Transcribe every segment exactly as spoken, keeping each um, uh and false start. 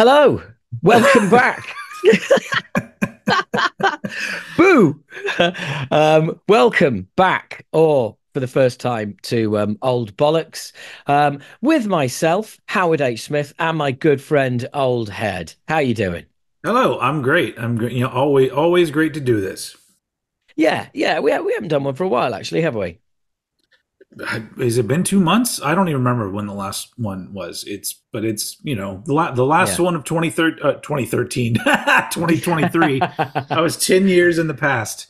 Hello, welcome back. Boo. Um, welcome back, or for the first time, to um, Old Bollocks, um, with myself, Howard H. Smith, and my good friend, Old Head. How you doing? Hello, I'm great. I'm great. You know, always, always great to do this. Yeah, yeah. We we haven't done one for a while, actually, have we? Has it been two months? I don't even remember when the last one was. It's, but it's, you know, the, la- the last yeah. one of twenty thirteen, twenty twenty-three. I was ten years in the past.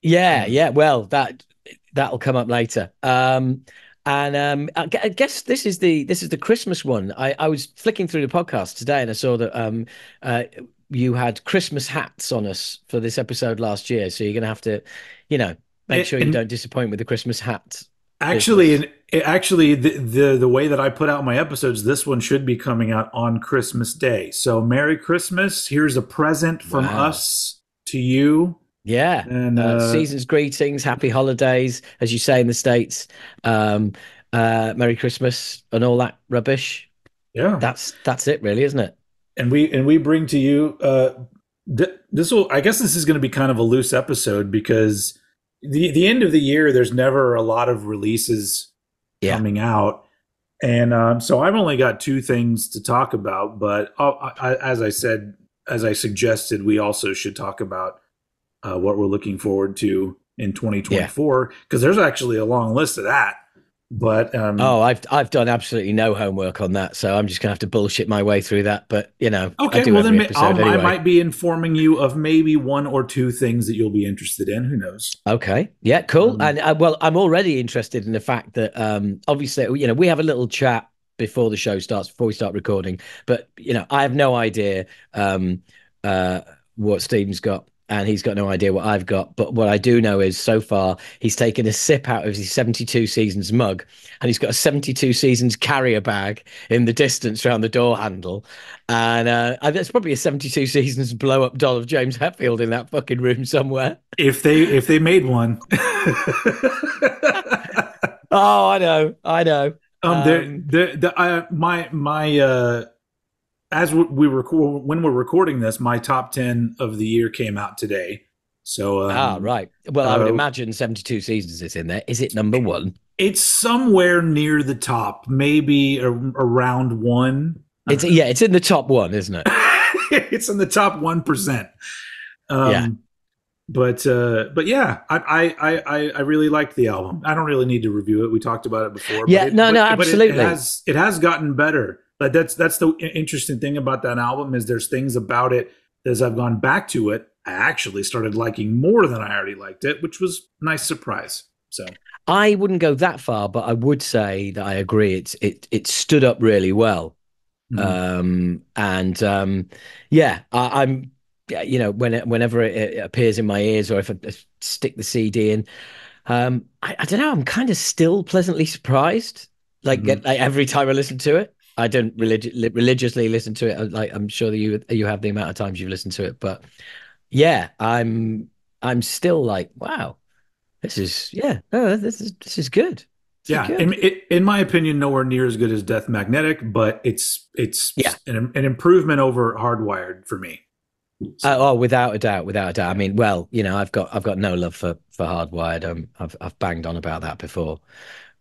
Yeah. Yeah. Well, that, that'll come up later. Um, and um, I, g- I guess this is the, this is the Christmas one. I, I was flicking through the podcast today and I saw that um, uh, you had Christmas hats on us for this episode last year. So you're going to have to, you know, make sure and, you don't disappoint with the Christmas hats. Actually, and actually, the, the the way that I put out my episodes, this one should be coming out on Christmas Day. So, Merry Christmas! Here's a present from wow. us to you. Yeah, and uh, uh, season's greetings, happy holidays, as you say in the States. Um, uh, Merry Christmas and all that rubbish. Yeah, that's that's it, really, isn't it? And we and we bring to you. Uh, th- this will, I guess, this is going to be kind of a loose episode because. The the end of the year, there's never a lot of releases yeah. coming out. And um, so I've only got two things to talk about. But uh, I, as I said, as I suggested, we also should talk about uh, what we're looking forward to in twenty twenty-four, because yeah. there's actually a long list of that. But um, oh, I've I've done absolutely no homework on that, so I'm just gonna have to bullshit my way through that. But you know, okay, I do well every then I'll, anyway. I might be informing you of maybe one or two things that you'll be interested in. Who knows? Okay, yeah, cool. Um, and uh, well, I'm already interested in the fact that um, obviously, you know, we have a little chat before the show starts, before we start recording. But you know, I have no idea um, uh, what Stephen's got. And he's got no idea what I've got. But what I do know is, so far, he's taken a sip out of his seventy-two Seasons mug, and he's got a seventy-two Seasons carrier bag in the distance around the door handle. And uh, there's probably a seventy-two Seasons blow-up doll of James Hetfield in that fucking room somewhere. If they if they made one. Oh, I know, I know. Um, um, they're, they're, they're, I, my my. Uh... As we record, when we're recording this, my top ten of the year came out today. So, um, ah, right. Well, uh, I would imagine seventy-two Seasons is in there. Is it number one? It's somewhere near the top, maybe a, around one. It's yeah, it's in the top one, isn't it? It's in the top one percent. Um, yeah, but uh, but yeah, I I I I really liked the album. I don't really need to review it. We talked about it before. Yeah, but it, no, but, no, absolutely. But it, it has it has gotten better. But that's that's the interesting thing about that album is there's things about it as I've gone back to it, I actually started liking more than I already liked it, which was a nice surprise. So I wouldn't go that far, but I would say that I agree. It's it it stood up really well, mm-hmm. um, and um, yeah, I, I'm you know when it, whenever it, it appears in my ears or if I stick the C D in, um, I, I don't know. I'm kind of still pleasantly surprised. Like, mm-hmm. like every time I listen to it. I don't religi- religiously listen to it. Like I'm sure that you you have the amount of times you've listened to it, but yeah, I'm I'm still like, wow, this is yeah, no, this is this is good. This yeah, is good. In, it, in my opinion, nowhere near as good as Death Magnetic, but it's it's yeah. an, an improvement over Hardwired for me. So. Uh, oh, without a doubt, without a doubt. I mean, well, you know, I've got I've got no love for for Hardwired. Um, I've I've banged on about that before.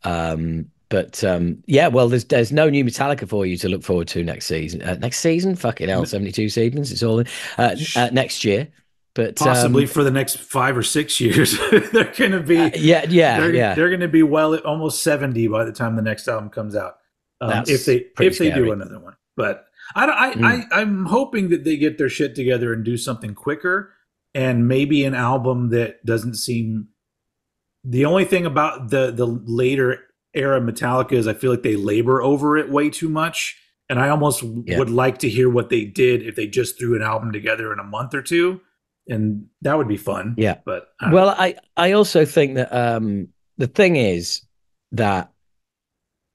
Um, But um, yeah, well, there's there's no new Metallica for you to look forward to next season. Uh, next season, fucking hell, seventy-two seasons. It's all in uh, uh, next year, but possibly um, for the next five or six years, they're going to be uh, yeah, yeah, they're, yeah. They're going to be well at almost seventy by the time the next album comes out. Um, if they if they scary. do another one, but I don't, I, mm. I I'm hoping that they get their shit together and do something quicker, and maybe an album that doesn't seem. The only thing about the the later. Era Metallica is I feel like they labor over it way too much, and I almost yeah. would like to hear what they did if they just threw an album together in a month or two, and that would be fun. Yeah, but I well, know. I I also think that um, the thing is that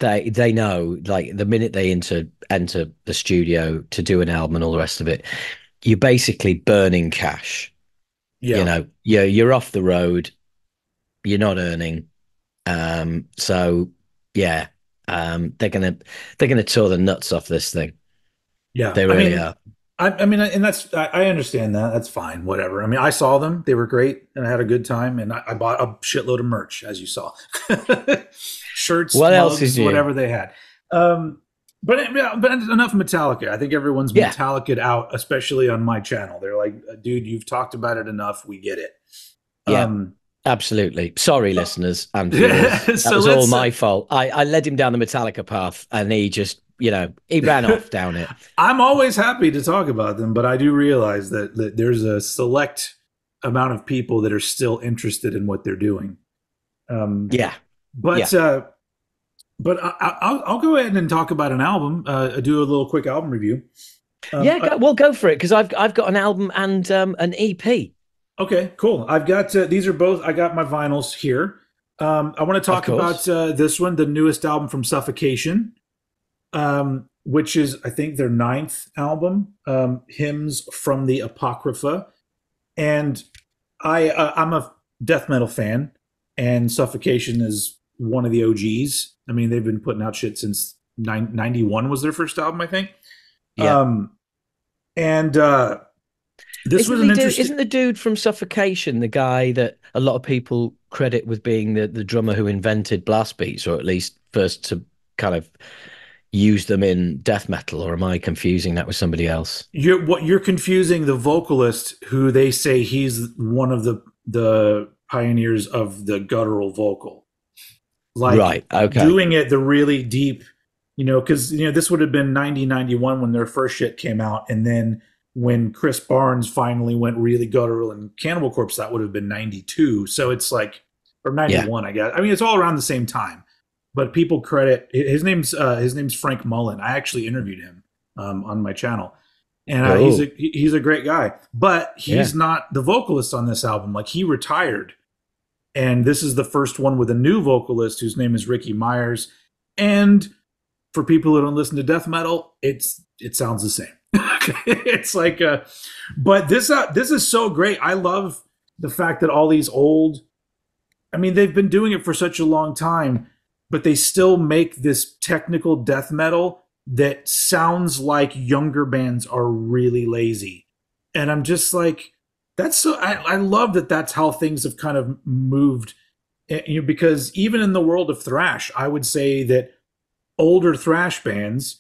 they they know like the minute they enter enter the studio to do an album and all the rest of it, you're basically burning cash. Yeah, you know, you're you're off the road, you're not earning. Um, so yeah, um, they're going to, they're going to tore the nuts off this thing. Yeah, they really I mean, are. I, I mean, and that's I, I understand that. That's fine, whatever. I mean, I saw them; they were great, and I had a good time. And I, I bought a shitload of merch, as you saw, shirts, what mugs, else is whatever they had. Um, but but enough Metallica. I think everyone's yeah. Metallica'd out, especially on my channel. They're like, dude, you've talked about it enough. We get it. Yeah. Um, Absolutely. Sorry, listeners. And that so was all my fault. I, I led him down the Metallica path and he just, you know, he ran off down it. I'm always happy to talk about them, but I do realize that, that there's a select amount of people that are still interested in what they're doing. Um, yeah. But yeah. Uh, but I, I'll, I'll go ahead and talk about an album, uh, do a little quick album review. Um, yeah, go, well, go for it, because I've, I've got an album and um, an E P. Okay, cool. I've got uh, these are both. I got my vinyls here. Um, I want to talk about uh, this one, the newest album from Suffocation, um, which is I think their ninth album, um, Hymns from the Apocrypha. And I uh, I'm a death metal fan, and Suffocation is one of the O Gs. I mean, they've been putting out shit since ninety-one was their first album, I think. Yeah. Um, and. Uh, This isn't, was an the interesting... dude, isn't the dude from Suffocation the guy that a lot of people credit with being the, the drummer who invented blast beats, or at least first to kind of use them in death metal? Or am I confusing that with somebody else? You're, what you're confusing the vocalist, who they say he's one of the the pioneers of the guttural vocal, like right, okay. doing it the really deep, you know, because you know this would have been ninety, ninety-one when their first shit came out, and then. When Chris Barnes finally went really guttural in Cannibal Corpse, that would have been ninety-two. So it's like, or ninety-one, yeah. I guess. I mean, it's all around the same time. But people credit his name's uh, his name's Frank Mullen. I actually interviewed him um, on my channel, and uh, he's a he's a great guy. But he's yeah. not the vocalist on this album. Like he retired, and this is the first one with a new vocalist whose name is Ricky Myers. And for people who don't listen to death metal, it's it sounds the same. It's like uh but this uh, this is so great. I love the fact that all these old, I mean, they've been doing it for such a long time, but they still make this technical death metal that sounds like younger bands are really lazy. And I'm just like, that's so I, I love that that's how things have kind of moved, you know, because even in the world of thrash, I would say that older thrash bands,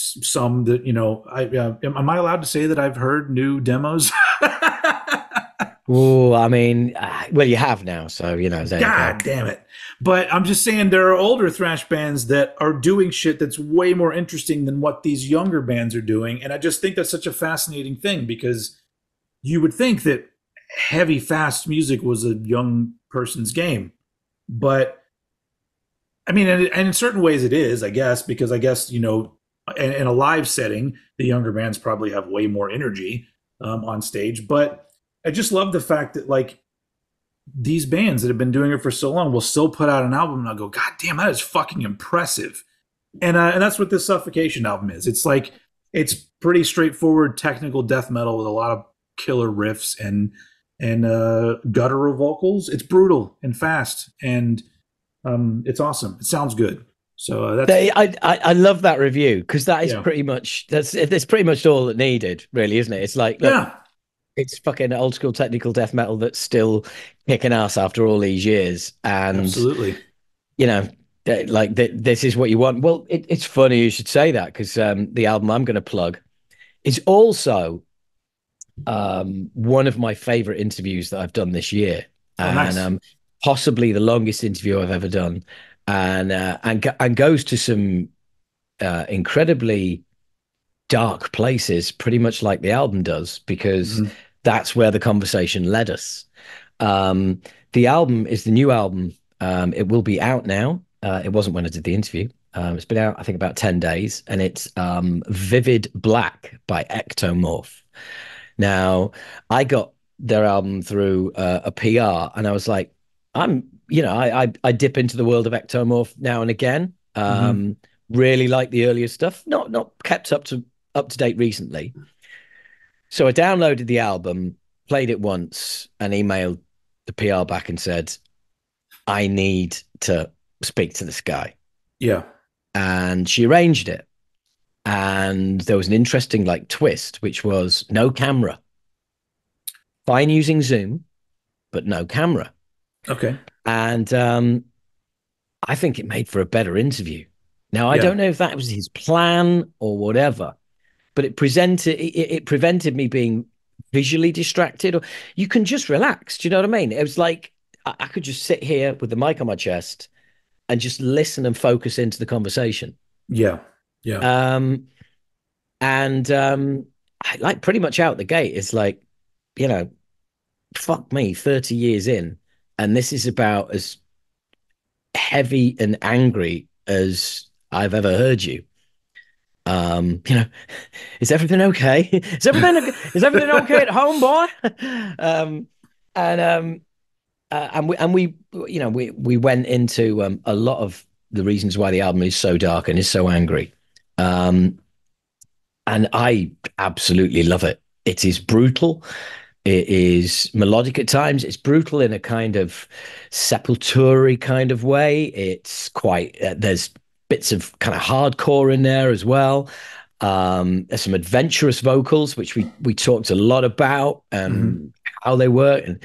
some that, you know, I uh, am, am I allowed to say that I've heard new demos? Oh, I mean, uh, well, you have now, so you know. God damn it! But I'm just saying there are older thrash bands that are doing shit that's way more interesting than what these younger bands are doing, and I just think that's such a fascinating thing, because you would think that heavy, fast music was a young person's game, but I mean, and, and in certain ways it is, I guess, because I guess you know. In a live setting, the younger bands probably have way more energy um, on stage. But I just love the fact that, like, these bands that have been doing it for so long will still put out an album, and I'll go, God damn, that is fucking impressive. And uh, and that's what this Suffocation album is. It's like, it's pretty straightforward technical death metal with a lot of killer riffs and and uh, guttural vocals. It's brutal and fast, and um, it's awesome. It sounds good. So uh, that's they, I, I I love that review, because that is yeah. pretty much that's it's pretty much all that needed, really, isn't it? It's like look, yeah, it's fucking old school technical death metal that's still kicking ass after all these years, and absolutely, you know, they, like they, this is what you want. Well, it, it's funny you should say that, because um, the album I'm going to plug is also um, one of my favorite interviews that I've done this year, oh, and nice. um, possibly the longest interview I've ever done. And, uh, and and goes to some uh, incredibly dark places, pretty much like the album does, because mm-hmm. that's where the conversation led us. Um, the album is the new album. Um, it will be out now. Uh, it wasn't when I did the interview. Um, it's been out, I think, about ten days. And it's um, Vivid Black by Ektomorf. Now, I got their album through uh, a P R, and I was like, I'm... You know, I, I I dip into the world of Ektomorf now and again. Um, mm-hmm. Really like the earlier stuff. Not not kept up to up to date recently. So I downloaded the album, played it once, and emailed the P R back and said, "I need to speak to this guy." Yeah, and she arranged it, And there was an interesting like twist, which was no camera. Fine using Zoom, but no camera. Okay. And um, I think it made for a better interview. Now, I yeah. don't know if that was his plan or whatever, but it presented it, it prevented me being visually distracted. Or you can just relax. Do you know what I mean? It was like I, I could just sit here with the mic on my chest and just listen and focus into the conversation. Yeah, yeah. Um, and um, I, like pretty much out the gate, it's like, you know, fuck me, thirty years in, and this is about as heavy and angry as I've ever heard you. Um, you know, is everything okay? Is everything okay? Is everything okay at home, boy? Um, and um, uh, and we and we, you know, we we went into um, a lot of the reasons why the album is so dark and is so angry. Um, and I absolutely love it. It is brutal. It is melodic at times. It's brutal in a kind of Sepultura kind of way. It's quite uh, there's bits of kind of hardcore in there as well. Um, there's some adventurous vocals, which we we talked a lot about um, mm-hmm. how they work. And,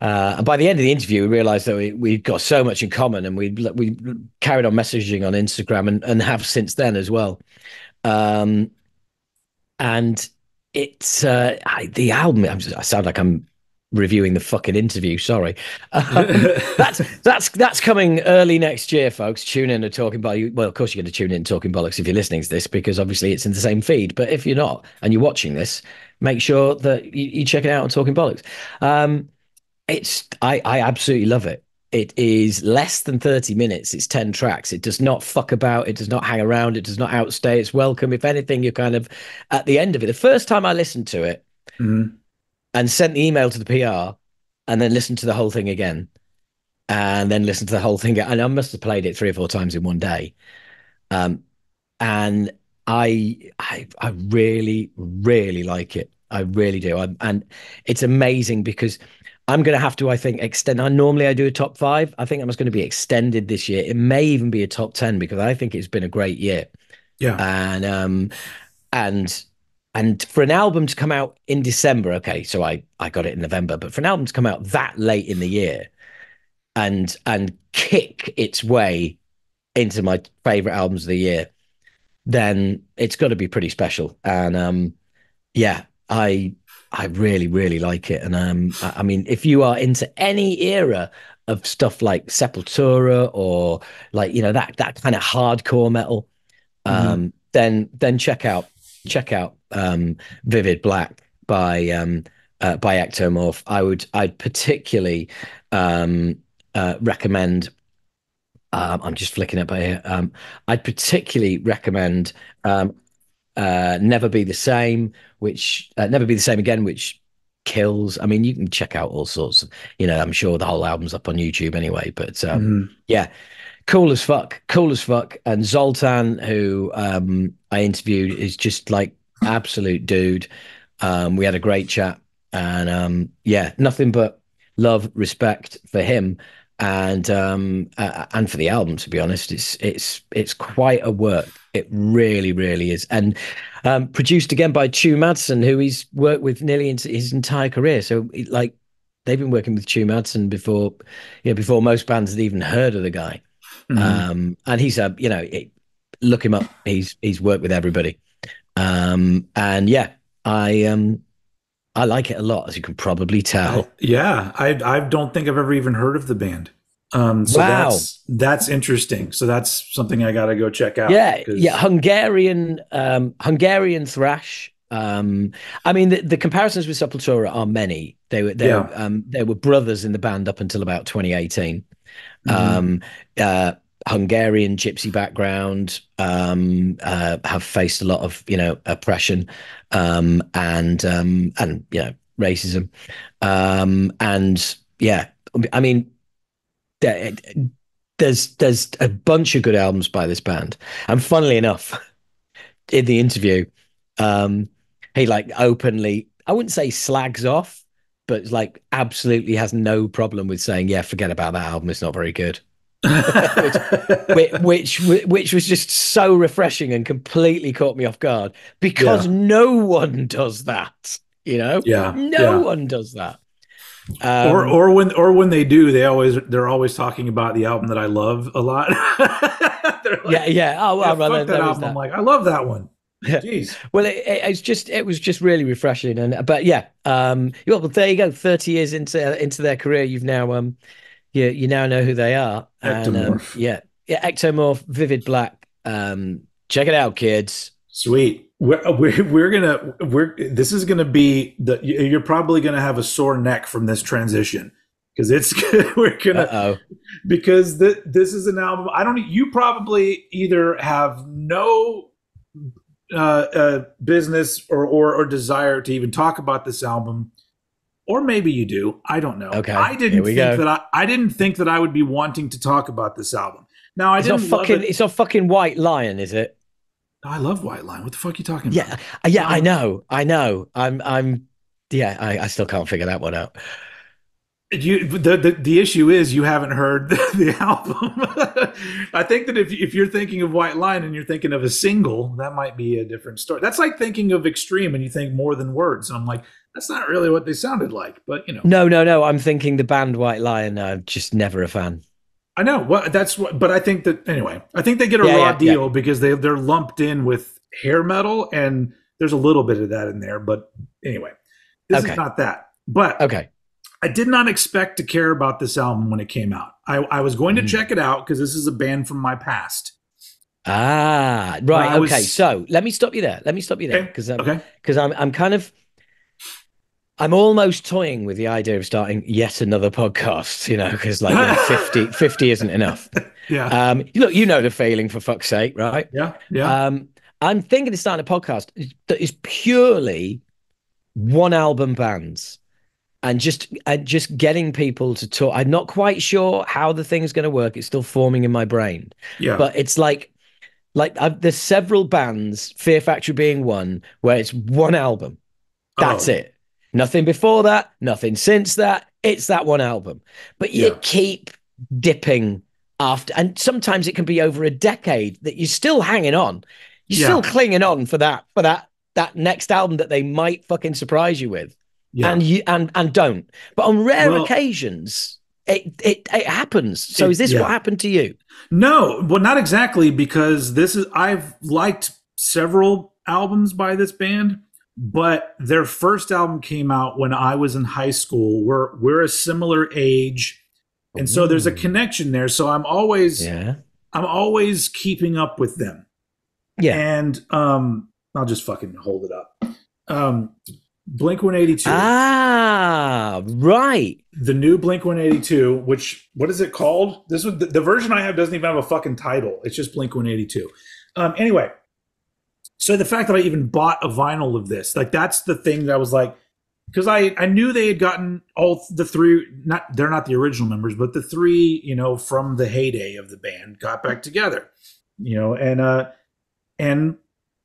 uh, and by the end of the interview, we realized that we, we'd got so much in common, and we we carried on messaging on Instagram and, and have since then as well. Um, and it's uh, I, the album. I'm just, I sound like I'm reviewing the fucking interview. Sorry, um, that's that's that's coming early next year, folks. Tune in to Talking Bollocks. Well, of course you're going to tune in to Talking Bollocks if you're listening to this, because obviously it's in the same feed. But if you're not and you're watching this, make sure that you, you check it out on Talking Bollocks. Um, it's I I absolutely love it. It is less than thirty minutes. It's ten tracks. It does not fuck about. It does not hang around. It does not outstay. It's welcome. If anything, you're kind of at the end of it. The first time I listened to it. Mm-hmm. And sent the email to the P R, and then listened to the whole thing again, and then listened to the whole thing. And I must have played it three or four times in one day. Um, and I, I, I really, really like it. I really do. I, and it's amazing because I'm going to have to, I think, extend. I normally I do a top five. I think I'm just going to be extended this year. It may even be a top ten because I think it's been a great year. Yeah. And um, and. And for an album to come out in December, okay, so I, I got it in November, but for an album to come out that late in the year and and kick its way into my favourite albums of the year, then it's got to be pretty special. And um, yeah, I I really, really like it. And um, I, I mean, if you are into any era of stuff like Sepultura or like, you know, that that kind of hardcore metal, um, mm-hmm. then then check out. Check out um, Vivid Black by um, uh, by Ektomorf. I would I'd particularly um, uh, recommend. Um, I'm just flicking up here. Um, I'd particularly recommend um, uh, Never Be the Same, which uh, Never Be the Same Again, which kills. I mean, you can check out all sorts of, you know, I'm sure the whole album's up on YouTube anyway. But um, mm-hmm. yeah. Cool as fuck, cool as fuck. And Zoltan, who um, I interviewed, is just like absolute dude. Um, we had a great chat, and um, yeah, nothing but love, respect for him, and um, uh, and for the album. To be honest, it's it's it's quite a work. It really, really is. And um, produced again by Chew Madsen, who he's worked with nearly his entire career. So like they've been working with Chew Madsen before, you know, before most bands had even heard of the guy. Mm-hmm. Um, and he's a, you know, it, look him up. He's, he's worked with everybody. Um, and yeah, I, um, I like it a lot, as you can probably tell. I, yeah. I, I don't think I've ever even heard of the band. Um, so wow. that's, that's interesting. So that's something I got to go check out. Yeah. Cause... Yeah. Hungarian, um, Hungarian thrash. Um, I mean, the, the comparisons with Sepultura are many. They were, they, yeah. were, um, they were brothers in the band up until about twenty eighteen. Mm-hmm. Um, uh, Hungarian gypsy background, um, uh, have faced a lot of, you know, oppression, um, and, um, and, you know, racism. Um, and yeah, I mean, there, there's, there's a bunch of good albums by this band. And funnily enough, in the interview, um, he like openly, I wouldn't say slags off, but like absolutely has no problem with saying, yeah, forget about that album. It's not very good. which, which which was just so refreshing and completely caught me off guard, because yeah. no one does that, you know. Yeah, no yeah. one does that. Um, or or when or when they do, they always they're always talking about the album that I love a lot. like, yeah, yeah. Oh, well, yeah, well, fuck that album. That. I'm like, I love that one. Yeah. Jeez. Well, it, it, it's just it was just really refreshing, and but yeah, um, well, there you go. Thirty years into into their career, you've now um, you you now know who they are. And, Ektomorf. Um, yeah, yeah. Ektomorf, Vivid Black. Um, check it out, kids. Sweet. We're, we're we're gonna we're this is gonna be the you're probably gonna have a sore neck from this transition, because it's we're gonna Uh-oh. because th this is an album I don't you probably either have no uh, uh, business or, or or desire to even talk about this album, or maybe you do. I don't know. Okay, I didn't think go. that I I didn't think that I would be wanting to talk about this album. Now I it's didn't. Not fucking, it. It's not fucking White Lion, is it? I love White Lion. What the fuck are you talking about? Yeah, yeah, I know, I know. I'm, I'm. Yeah, I, I still can't figure that one out. You, the, the the issue is you haven't heard the, the album. I think that if if you're thinking of White Lion and you're thinking of a single, that might be a different story. That's like thinking of Extreme and you think More Than Words. And I'm like, that's not really what they sounded like, but you know. No, no, no. I'm thinking the band White Lion. I'm just never a fan. I know. Well, that's what, but I think that anyway, I think they get a yeah, raw yeah, deal yeah. because they they're lumped in with hair metal, and there's a little bit of that in there. But anyway, this okay. is not that. But okay, I did not expect to care about this album when it came out. I, I was going to mm. check it out because this is a band from my past. Ah, right. Was, okay, so let me stop you there. Let me stop you there because okay. because okay. I'm I'm kind of. I'm almost toying with the idea of starting yet another podcast, you know, because like you know, fifty, fifty isn't enough. Yeah. Um, look, you know the feeling, for fuck's sake, right? Yeah, yeah. Um, I'm thinking of starting a podcast that is purely one album bands, and just and just getting people to talk. I'm not quite sure how the thing is going to work. It's still forming in my brain. Yeah. But it's like, like I've, there's several bands, Fear Factory being one, where it's one album. That's oh. it. Nothing before that, nothing since that. It's that one album. But you yeah. keep dipping after, and sometimes it can be over a decade that you're still hanging on. You're yeah. still clinging on for that for that that next album that they might fucking surprise you with. Yeah. And you and and don't. But on rare well, occasions, it it it happens. So it, is this yeah. what happened to you? No, well, not exactly, because this is I've liked several albums by this band. But their first album came out when I was in high school. We're we're a similar age, and so there's a connection there. So I'm always yeah. I'm always keeping up with them. Yeah, and um, I'll just fucking hold it up. Um, Blink one eighty-two. Ah, right. The new Blink one eighty-two. Which what is it called? This was, the, the version I have doesn't even have a fucking title. It's just Blink one eighty-two. Um, anyway. So the fact that I even bought a vinyl of this, like that's the thing that I was like, because I, I knew they had gotten all the three, not they're not the original members, but the three, you know, from the heyday of the band got back together, you know, and, uh, and,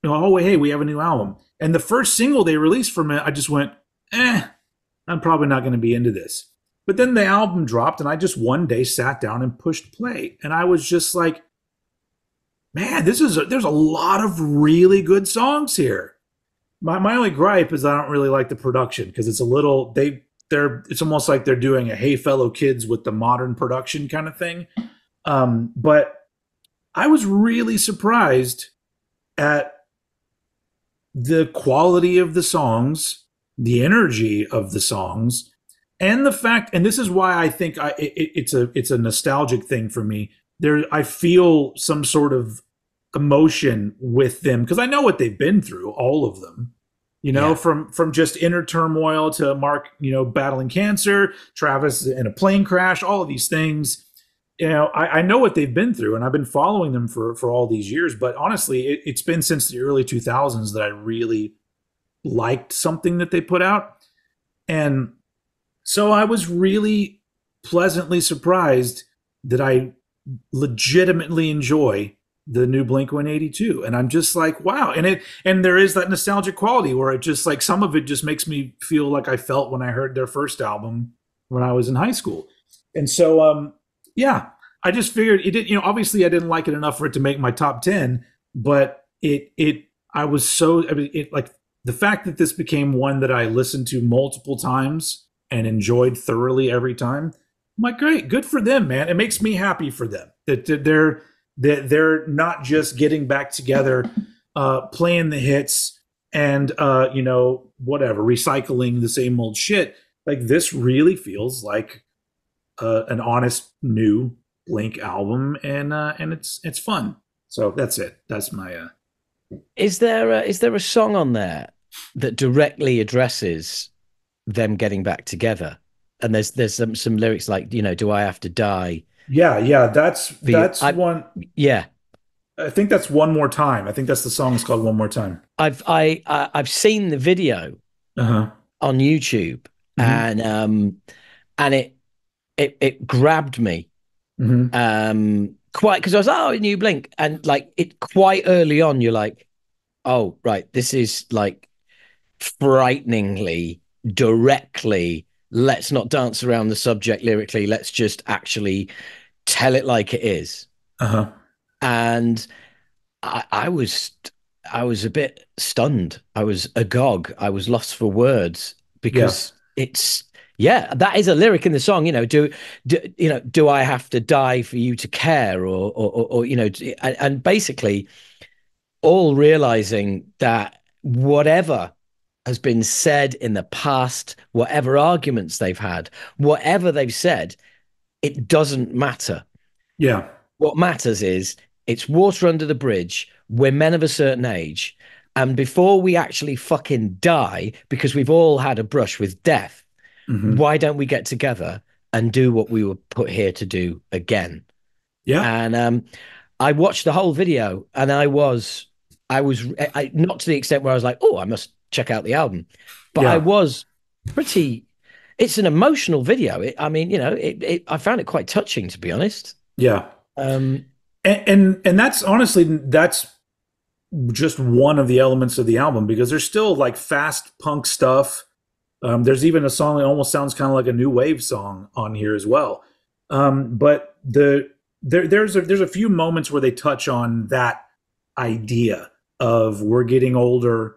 you know, oh, hey, we have a new album. And the first single they released from it, I just went, eh, I'm probably not going to be into this. But then the album dropped and I just one day sat down and pushed play. And I was just like, man, this is a, there's a lot of really good songs here. My my only gripe is I don't really like the production, because it's a little they they're it's almost like they're doing a Hey Fellow Kids with the modern production kind of thing. Um, but I was really surprised at the quality of the songs, the energy of the songs, and the fact. And this is why I think I it, it's a it's a nostalgic thing for me. There, I feel some sort of emotion with them because I know what they've been through, all of them, you know, yeah. from from just inner turmoil to Mark, you know, battling cancer, Travis in a plane crash, all of these things. You know, I, I know what they've been through, and I've been following them for for all these years. But honestly, it, it's been since the early two thousands that I really liked something that they put out, and so I was really pleasantly surprised that I legitimately enjoy the new Blink one eighty-two, and I'm just like, wow. And it and there is that nostalgic quality where it just like some of it just makes me feel like I felt when I heard their first album when I was in high school. And so um yeah, I just figured it didn't, you know, obviously I didn't like it enough for it to make my top ten, but it, it, I was so, I mean, it, like the fact that this became one that I listened to multiple times and enjoyed thoroughly every time. I'm like, great, good for them, man. It makes me happy for them that they're, that they're not just getting back together, uh, playing the hits and, uh, you know, whatever, recycling the same old shit. Like this really feels like uh, an honest new Blink album, and uh, and it's it's fun. So that's it. That's my. Uh... Is there a, is there a song on there that directly addresses them getting back together? And there's there's some some lyrics like, you know, do I have to die? Yeah, yeah, that's that's I, one. Yeah, I think that's One More Time. I think that's the song is called One More Time. I've I, I I've seen the video uh-huh. on YouTube. Mm-hmm. And um, and it it it grabbed me mm-hmm. um, quite, because I was oh new Blink, and like it quite early on you're like, oh right, this is like frighteningly directly, let's not dance around the subject lyrically, let's just actually tell it like it is. Uh-huh. And I, I was I was a bit stunned, I was agog, I was lost for words because. Yeah. It's yeah, that is a lyric in the song. You know, do, do you know? Do I have to die for you to care, or or, or, or you know? And, and basically, all realizing that whatever has been said in the past, whatever arguments they've had, whatever they've said, it doesn't matter. Yeah, what matters is it's water under the bridge. We're men of a certain age. And before we actually fucking die, because we've all had a brush with death, mm-hmm. why don't we get together and do what we were put here to do again? Yeah. And um, I watched the whole video, and I was, I was I, not to the extent where I was like, oh, I must check out the album, but yeah. I was pretty. It's an emotional video. It, I mean, you know, it, it, I found it quite touching, to be honest. Yeah. Um. And and, and that's honestly that's. just one of the elements of the album, because there's still like fast punk stuff. Um, there's even a song that almost sounds kind of like a new wave song on here as well. Um, but the there there's a, there's a few moments where they touch on that idea of we're getting older,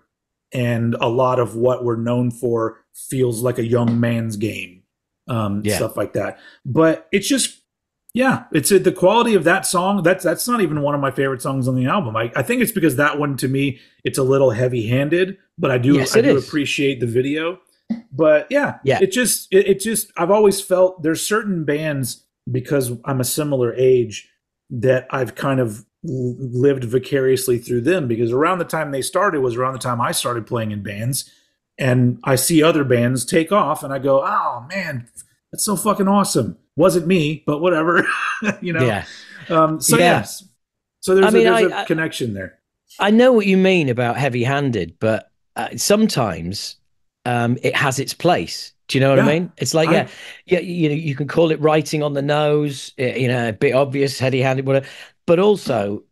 and a lot of what we're known for feels like a young man's game, um, yeah. stuff like that. But it's just. Yeah, it's the quality of that song. That's that's not even one of my favorite songs on the album. I, I think it's because that one to me, it's a little heavy-handed, but I do yes, I do is. appreciate the video. But yeah, yeah. it just it, it just I've always felt there's certain bands, because I'm a similar age, that I've kind of lived vicariously through them, because around the time they started was around the time I started playing in bands, and I see other bands take off, and I go, oh man, that's so fucking awesome. Wasn't me, but whatever, you know. Yeah. Um, so yeah. yes, so there's, I mean, a, there's I, a connection there. I know what you mean about heavy-handed, but uh, sometimes um, it has its place. Do you know what yeah. I mean? It's like I, yeah, yeah, you know, you can call it writing on the nose, you know, a bit obvious, heavy-handed, whatever. But also,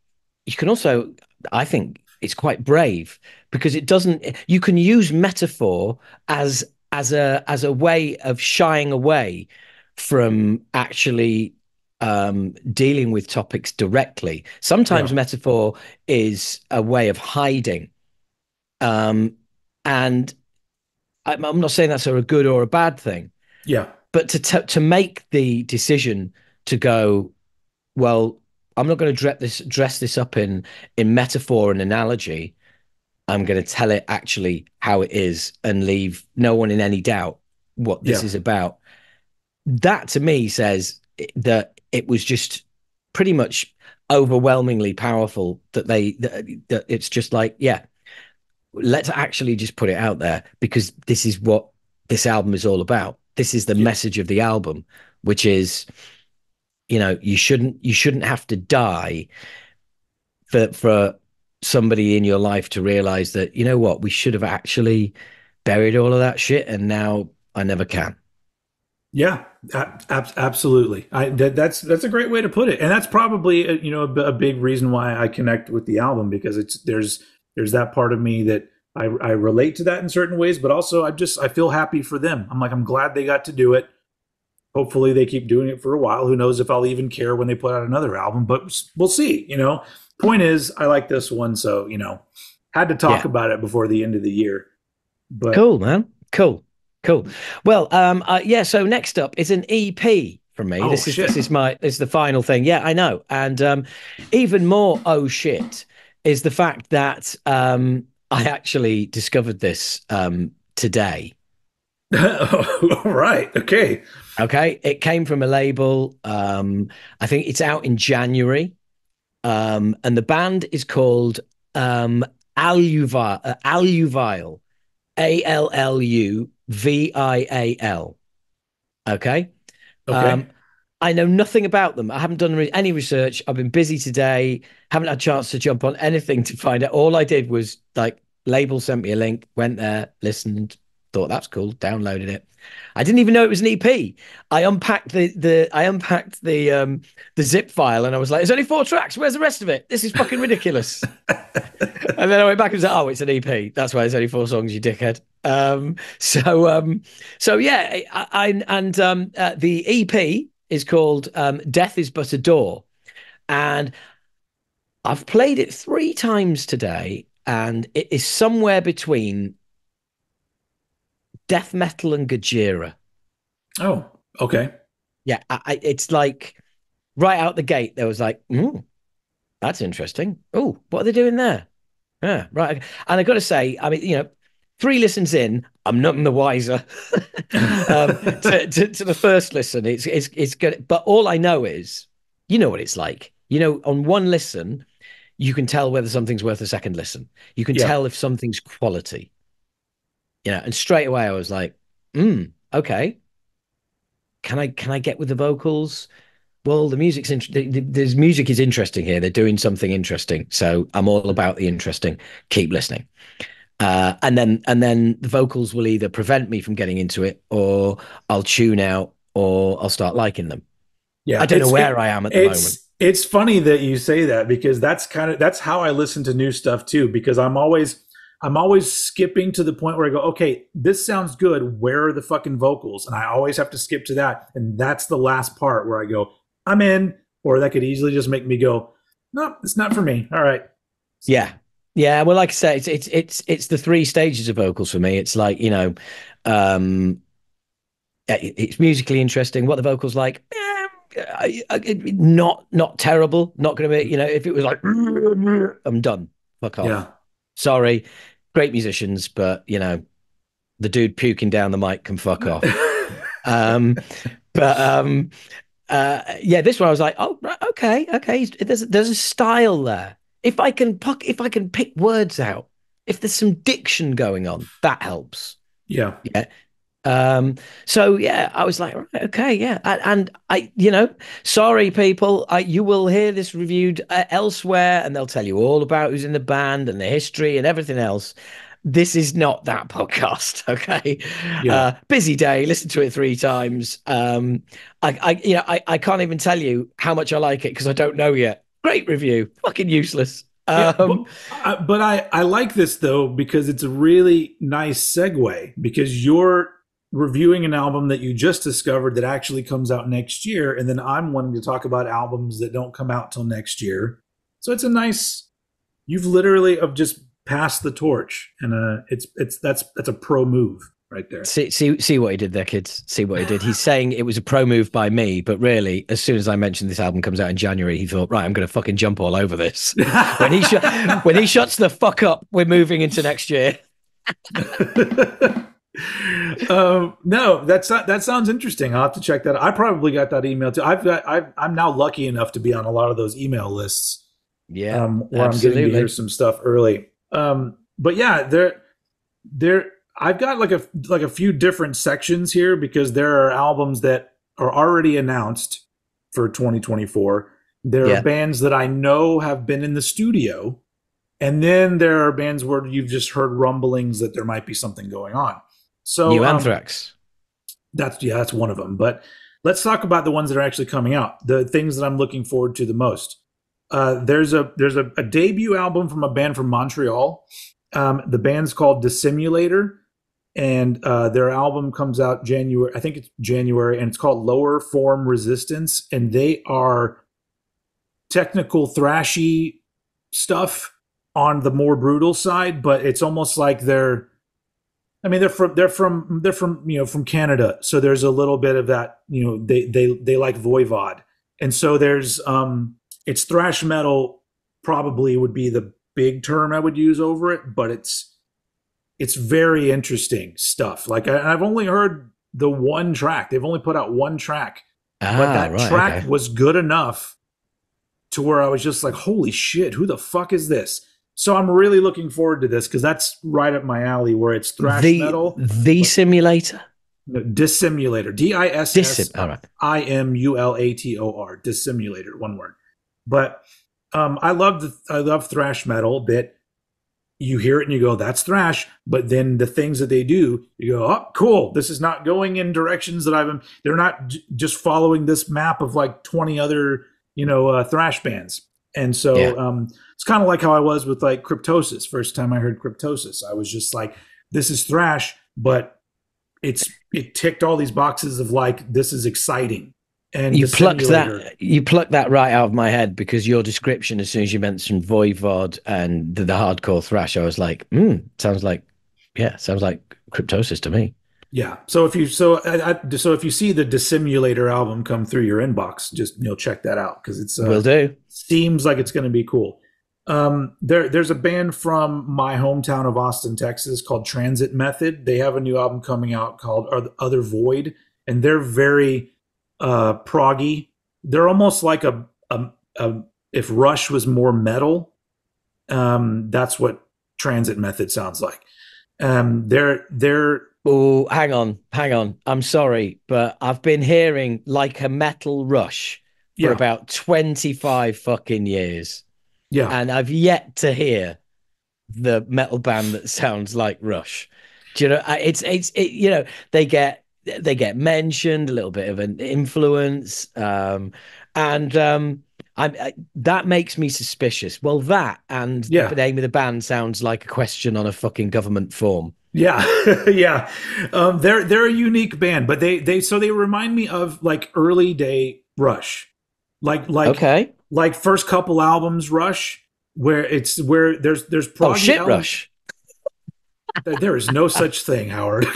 you can also, I think, it's quite brave, because it doesn't. You can use metaphor as as a as a way of shying away from actually um, dealing with topics directly. Sometimes yeah. metaphor is a way of hiding. Um, and I'm, I'm not saying that's a good or a bad thing. Yeah. But to t to make the decision to go, well, I'm not going to dress this dress this up in in metaphor and analogy. I'm going to tell it actually how it is and leave no one in any doubt what this yeah. is about. That to me says that it was just pretty much overwhelmingly powerful, that they that, that it's just like, yeah, let's actually just put it out there, because this is what this album is all about. This is the yeah. message of the album, which is, you know, you shouldn't you shouldn't have to die for for somebody in your life to realize that, you know what, we should have actually buried all of that shit, and now I never can. Yeah, ab absolutely. I, that, that's that's a great way to put it, and that's probably a, you know a, a big reason why I connect with the album, because it's there's there's that part of me that I, I relate to that in certain ways, but also I just I feel happy for them. I'm like I'm glad they got to do it. Hopefully they keep doing it for a while. Who knows if I'll even care when they put out another album, but we'll see, you know. Point is, I like this one, so, you know, had to talk yeah. about it before the end of the year. But cool, man. Cool. Cool. Well, um, uh, yeah, so next up is an E P from me. Oh, this is shit. This is my this is the final thing. Yeah, I know. And um, even more oh shit is the fact that um, I actually discovered this um, today. All right. Okay. Okay. It came from a label. Um, I think it's out in January. Um, and the band is called um, Alluvile, uh, Alluvile, A L L U V I A L. Okay. Okay. Um, I know nothing about them. I haven't done re- any research. I've been busy today. Haven't had a chance to jump on anything to find out. All I did was, like, label sent me a link, went there, listened, thought that's cool, downloaded it. I didn't even know it was an E P. I unpacked the the I unpacked the um the zip file and I was like, there's only four tracks, where's the rest of it? This is fucking ridiculous. And then I went back and was like, oh, it's an E P. That's why there's only four songs, you dickhead. Um so um so yeah, I, I and um uh, the E P is called um Death Is But a Door. And I've played it three times today, and it is somewhere between death metal and Gojira. Oh, okay. Yeah, I, I, it's like right out the gate, there was like, mm, that's interesting. Oh, what are they doing there? Yeah, right. And I got to say, I mean, you know, three listens in, I'm none the wiser um, to, to, to the first listen. It's it's it's good, but all I know is, you know what it's like. You know, on one listen, you can tell whether something's worth a second listen. You can yeah. tell if something's quality. You know, and straight away I was like, hmm, okay. Can I can I get with the vocals? Well, the music's int- the, the, the music is interesting here. They're doing something interesting, so I'm all about the interesting. Keep listening, uh, and then and then the vocals will either prevent me from getting into it, or I'll tune out, or I'll start liking them. Yeah, I don't know where it, I am at the moment. It's funny that you say that, because that's kind of that's how I listen to new stuff too. Because I'm always. I'm always skipping to the point where I go, okay, this sounds good. Where are the fucking vocals? And I always have to skip to that. And that's the last part where I go, I'm in. Or that could easily just make me go, no, it's not for me. All right. Yeah. Yeah. Well, like I say, it's, it's, it's, it's the three stages of vocals for me. It's like, you know, um, it's musically interesting. What the vocals like, eh, I, I, not, not terrible. Not going to be, you know, if it was like, I'm done. Fuck off. Yeah. Sorry, great musicians, but, you know, the dude puking down the mic can fuck off. um, but, um, uh, yeah, this one I was like, oh, right, okay, okay. There's, there's a style there. If I can puck, if I can pick words out, if there's some diction going on, that helps. Yeah. Yeah. Um, so, yeah, I was like, right, okay, yeah. And, and I, you know, sorry, people, I, you will hear this reviewed uh, elsewhere, and they'll tell you all about who's in the band and the history and everything else. This is not that podcast, okay? Yeah. Uh, busy day, listened to it three times. Um, I, I you know, I, I can't even tell you how much I like it because I don't know yet. Great review, fucking useless. Yeah, um, but, but I, I like this, though, because it's a really nice segue, because you're reviewing an album that you just discovered that actually comes out next year, and then I'm wanting to talk about albums that don't come out till next year. So it's a nice, you've literally have just passed the torch, and uh, it's it's that's that's a pro move right there. See see see what he did there, kids. See what he did. He's saying it was a pro move by me, but really, as soon as I mentioned this album comes out in January, he thought, right, I'm going to fucking jump all over this. when he sh- when he shuts the fuck up, we're moving into next year. um no that's not that sounds interesting. I'll have to check that out. I probably got that email too. I've got I've, I'm now lucky enough to be on a lot of those email lists, yeah um where absolutely. I'm getting to hear some stuff early, um but yeah, there there I've got like a like a few different sections here, because there are albums that are already announced for twenty twenty-four. There yeah. are bands that I know have been in the studio, and then there are bands where you've just heard rumblings that there might be something going on. So, New Anthrax. Um, that's yeah, that's one of them. But let's talk about the ones that are actually coming out. The things that I'm looking forward to the most. Uh, there's a there's a, a debut album from a band from Montreal. Um, the band's called Dissimulator, And uh, their album comes out January, I think it's January, and it's called Lower Form Resistance. And they are technical thrashy stuff on the more brutal side, but it's almost like they're, I mean, they're from, they're from, they're from, you know, from Canada. So there's a little bit of that, you know, they, they, they like Voivod. And so there's, um, it's thrash metal probably would be the big term I would use over it, but it's, it's very interesting stuff. Like I, I've only heard the one track. They've only put out one track, ah, but that right, track okay. was good enough to where I was just like, holy shit, who the fuck is this? So I'm really looking forward to this because that's right up my alley where it's thrash the, metal. The Simulator? No, Dissimulator. D I S S I M U L A T O R. Dissimulator, one word. But um, I love the, I love thrash metal a bit. You hear it and you go, that's thrash. But then the things that they do, you go, oh, cool. This is not going in directions that I've been. They're not j- just following this map of like twenty other, you know, uh, thrash bands. And so yeah. um, it's kind of like how I was with like Kryptosis. First time I heard Kryptosis, I was just like, this is thrash, but it's it ticked all these boxes of like, this is exciting. And you plucked that you plucked that right out of my head because your description, as soon as you mentioned Voivod and the, the hardcore thrash, I was like, hmm, sounds like, yeah, sounds like Kryptosis to me. Yeah. So if you so I, I, so if you see the Dissimulator album come through your inbox, just you know check that out because it's uh, will do. Seems like it's going to be cool. Um, there there's a band from my hometown of Austin, Texas, called Transit Method. They have a new album coming out called Other Void, and they're very uh proggy. They're almost like a, a, a if Rush was more metal, um that's what Transit Method sounds like. um they're they're oh hang on hang on I'm sorry, but I've been hearing like a metal Rush for yeah. about twenty-five fucking years, yeah and I've yet to hear the metal band that sounds like Rush. Do you know, it's it's it, you know, they get They get mentioned, a little bit of an influence, um, and um, I, I, that makes me suspicious. Well, that and yeah. the name of the band sounds like a question on a fucking government form. Yeah, yeah, um, they're they're a unique band, but they they so they remind me of like early day Rush, like like okay. like first couple albums Rush, where it's where there's there's proggy oh shit albums. Rush. There is no such thing, Howard.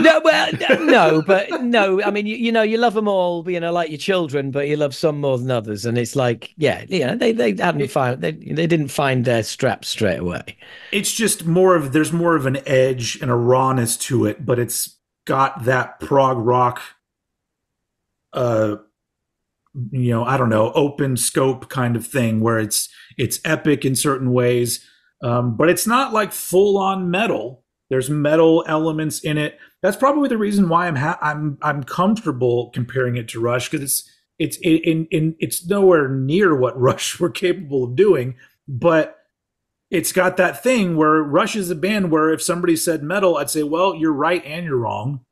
no, well, no, but no. I mean, you, you know, you love them all, you know, like your children, but you love some more than others. And it's like, yeah, you know, they they hadn't find they they didn't find their strap straight away. It's just more of there's more of an edge and a rawness to it, but it's got that prog rock, uh, you know, I don't know, open scope kind of thing where it's it's epic in certain ways. Um, but it's not like full on metal. There's metal elements in it. That's probably the reason why I'm ha- I'm I'm comfortable comparing it to Rush, because it's it's in, in it's nowhere near what Rush were capable of doing. But it's got that thing where Rush is a band where if somebody said metal, I'd say, well, you're right and you're wrong,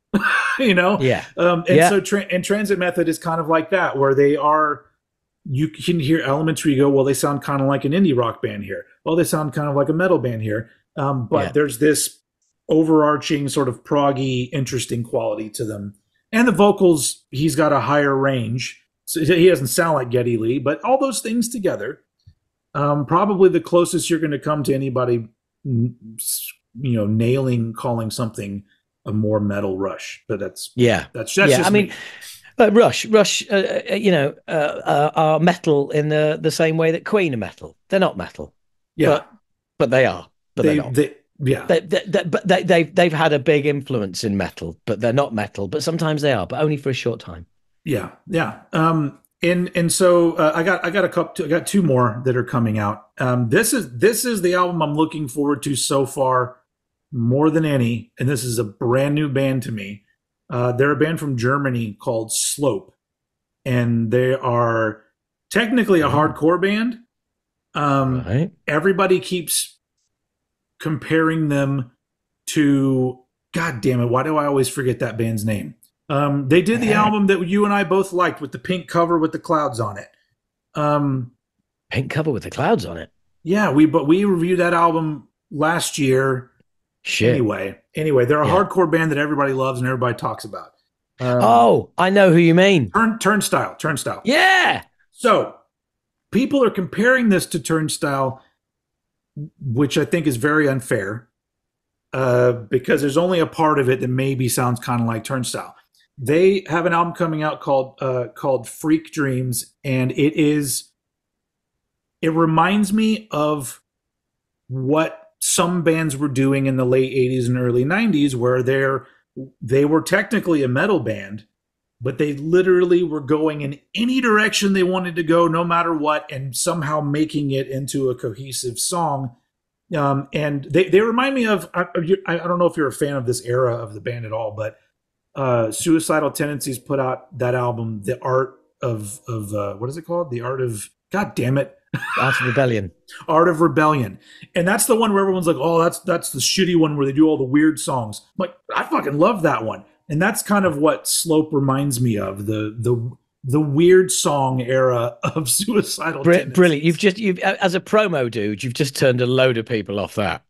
you know. Yeah. Um, and yeah. so tra- and Transit Method is kind of like that, where they are. You can hear elements where you go, well, they sound kind of like an indie rock band here. Well, they sound kind of like a metal band here. Um, but yeah. there's this overarching sort of proggy, interesting quality to them. And the vocals, he's got a higher range. So he doesn't sound like Geddy Lee, but all those things together, um, probably the closest you're going to come to anybody, you know, nailing, calling something a more metal Rush. But that's, yeah, that's, that's yeah. just I me. mean, But Rush, Rush, uh, you know, uh, uh, are metal in the, the same way that Queen are metal. They're not metal, yeah, but, but they are. But they, they're not. They, yeah, they, they, they, but they, they've they've had a big influence in metal, but they're not metal. But sometimes they are, but only for a short time. Yeah, yeah. Um, and and so uh, I got I got a couple. I got two more that are coming out. Um, this is this is the album I'm looking forward to so far, more than any. And this is a brand new band to me. Uh, they're a band from Germany called Slope, and they are technically a hardcore band. Um, right. Everybody keeps comparing them to, God damn it, why do I always forget that band's name? Um, they did the yeah. album that you and I both liked with the pink cover with the clouds on it. Um, pink cover with the clouds on it? Yeah, we but we reviewed that album last year. Shit. Anyway, anyway, they're a yeah. hardcore band that everybody loves and everybody talks about. Um, oh, I know who you mean. Turn, Turnstile, Turnstile. Yeah. So people are comparing this to Turnstile, which I think is very unfair, uh, because there's only a part of it that maybe sounds kind of like Turnstile. They have an album coming out called uh, called Freak Dreams, and it is it reminds me of what some bands were doing in the late eighties and early nineties, where they're they were technically a metal band, but they literally were going in any direction they wanted to go, no matter what, and somehow making it into a cohesive song. Um, and they they remind me of I, I don't know if you're a fan of this era of the band at all, but Uh, Suicidal Tendencies put out that album, The Art of of uh, what is it called? The Art of God damn it, Art of Rebellion. Art of Rebellion, and that's the one where everyone's like, "Oh, that's that's the shitty one where they do all the weird songs." I'm like, I fucking love that one, and that's kind of what Slope reminds me of the the the weird song era of Suicidal Br- Tendencies. Brilliant! You've just you've as a promo dude, you've just turned a load of people off that.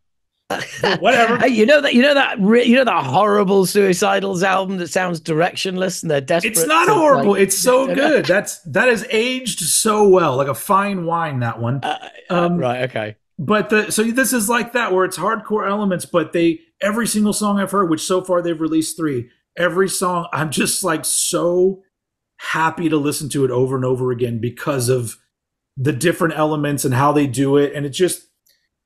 Whatever. Hey, you know that you know that you know that horrible Suicidals album that sounds directionless and they're desperate. It's not horrible. Like, it's so good. That's that is aged so well, like a fine wine. That one. Uh, um, right. Okay. But the so this is like that where it's hardcore elements, but they every single song I've heard, which so far they've released three, every song I'm just like so happy to listen to it over and over again because of the different elements and how they do it, and it just.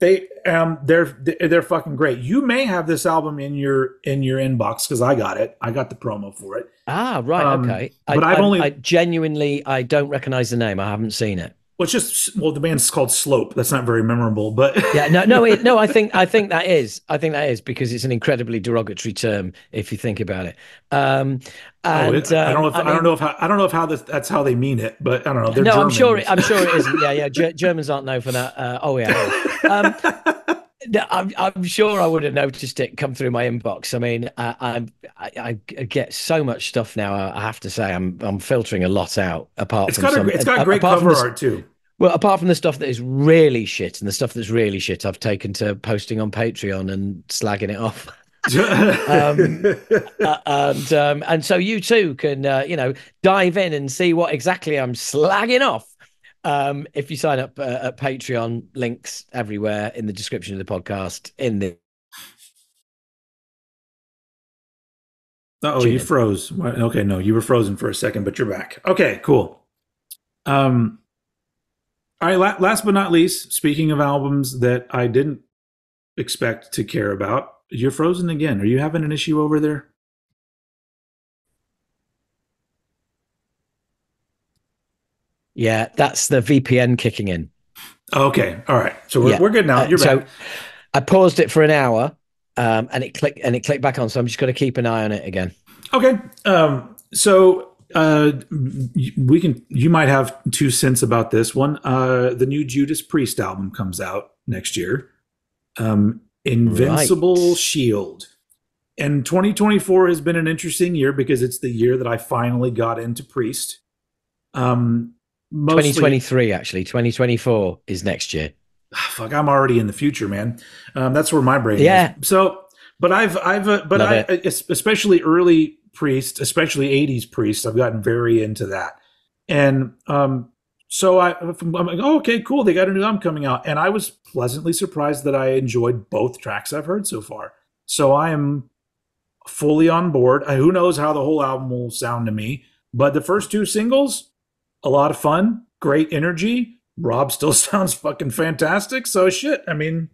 They um they're they're fucking great. You may have this album in your in your inbox because I got it. I got the promo for it. Ah, right, um, okay. But I, I've I, only I genuinely I don't recognize the name. I haven't seen it. Well, it's just well, the band's called Slope. That's not very memorable, but yeah, no, no, it, no. I think I think that is. I think that is because it's an incredibly derogatory term if you think about it. Um, and, oh, it I don't know. If, I, mean, I don't know if how, I don't know if how this, that's how they mean it, but I don't know. They're no, Germans. I'm sure. It, I'm sure it isn't. Yeah, yeah. G- Germans aren't known for that. Uh, oh yeah. Um, No, I'm, I'm sure I would have noticed it come through my inbox. I mean, I I, I get so much stuff now. I have to say, I'm I'm filtering a lot out. Apart it's from got some, a, it's got a, great cover art too. Well, apart from the stuff that is really shit and the stuff that's really shit, I've taken to posting on Patreon and slagging it off. um, uh, and um, and so you too can uh, you know dive in and see what exactly I'm slagging off. Um, if you sign up uh, at Patreon, links everywhere in the description of the podcast. In the oh, you froze. Okay, no, you were frozen for a second, but you're back. Okay, cool. Um, all right. La- last but not least, speaking of albums that I didn't expect to care about, you're frozen again. Are you having an issue over there? Yeah, that's the V P N kicking in. Okay, all right. So we're yeah. we're good now. You're uh, so back. I paused it for an hour, um, and it clicked and it clicked back on. So I'm just going to keep an eye on it again. Okay. Um, so uh, we can. You might have two cents about this one. Uh, the new Judas Priest album comes out next year. Um, Invincible right. Shield. And twenty twenty-four has been an interesting year because it's the year that I finally got into Priest. Um. Mostly, twenty twenty-three, actually. twenty twenty-four is next year. Fuck, I'm already in the future, man. Um, that's where my brain yeah. is. So, but I've, I've, uh, but Love I, it. especially early Priest, especially eighties Priest, I've gotten very into that. And um, so I, I'm like, oh, okay, cool. They got a new album coming out. And I was pleasantly surprised that I enjoyed both tracks I've heard so far. So I am fully on board. I, who knows how the whole album will sound to me, but the first two singles, a lot of fun, great energy. Rob still sounds fucking fantastic. So shit. I mean,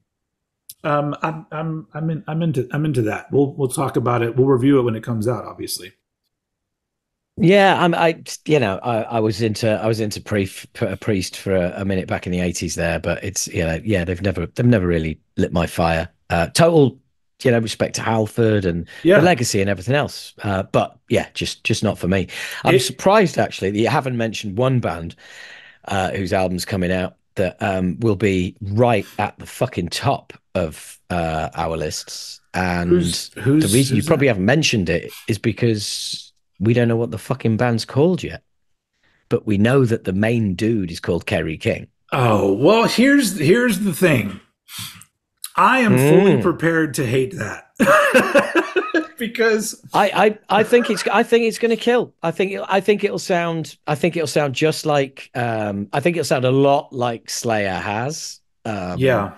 um, I'm I'm I'm in, I'm into I'm into that. We'll we'll talk about it. We'll review it when it comes out, obviously. Yeah, I'm. I you know I, I was into I was into pre, pre, Priest for a, a minute back in the eighties there, but it's you know yeah they've never they've never really lit my fire. Uh, total you know respect to Halford and yeah. the legacy and everything else, uh, but yeah just just not for me. I'm it, surprised actually that you haven't mentioned one band uh whose album's coming out that um will be right at the fucking top of uh our lists, and who's, who's, the reason you probably that? haven't mentioned it is because we don't know what the fucking band's called yet, but we know that the main dude is called Kerry King. Oh well, here's here's the thing. I am mm. fully prepared to hate that because I, I I think it's I think it's going to kill. I think it, I think it'll sound I think it'll sound just like um, I think it'll sound a lot like Slayer has. Um, yeah,